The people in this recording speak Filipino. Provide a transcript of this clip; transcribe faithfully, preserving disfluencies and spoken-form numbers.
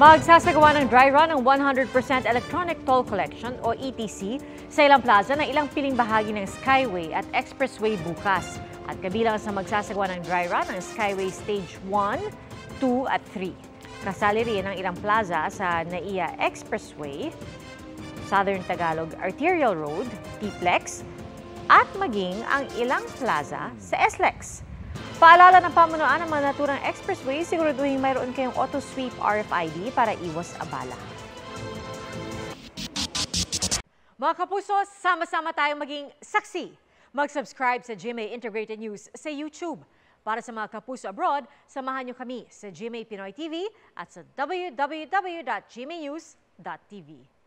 Magsasagawa ng dry run ng one hundred percent electronic toll collection o E T C sa ilang plaza na ilang piling bahagi ng Skyway at Expressway bukas. At kabilang sa magsasagawa ng dry run ng Skyway Stage one, two at three. Kasali rin ang ilang plaza sa Naia Expressway, Southern Tagalog Arterial Road, T-Plex, at maging ang ilang plaza sa S-Lex. Paalala ng pamunuan ng mga naturang expressway, siguraduhin mayroon kayong auto sweep R F I D para iwas abala. Mga kapuso, sama-sama tayong maging saksi. Mag-subscribe sa G M A Integrated News sa YouTube. Para sa mga kapuso abroad, samahan niyo kami sa G M A Pinoy T V at sa w w w dot g m a news dot t v.